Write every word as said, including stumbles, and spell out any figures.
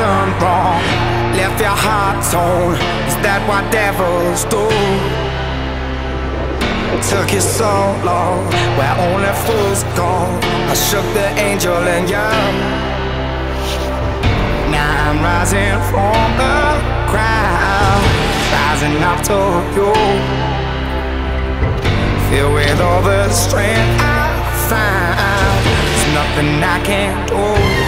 turned wrong, left your heart torn. Is that what devils do? It took you so long, where only fools go. I shook the angel and young. Now I'm rising from the crowd, rising up to you, filled with all the strength I find. There's nothing I can't do.